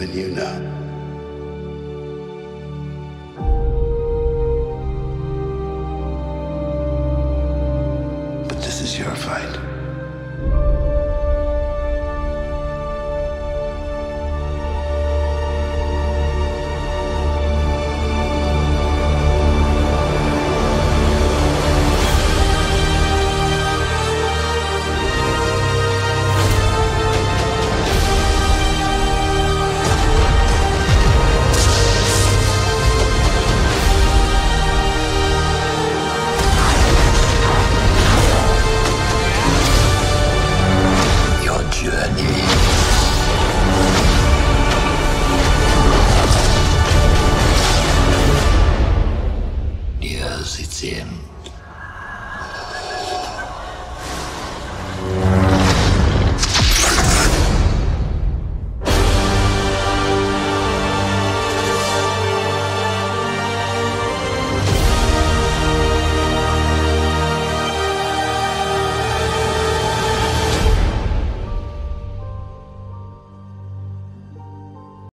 than you know.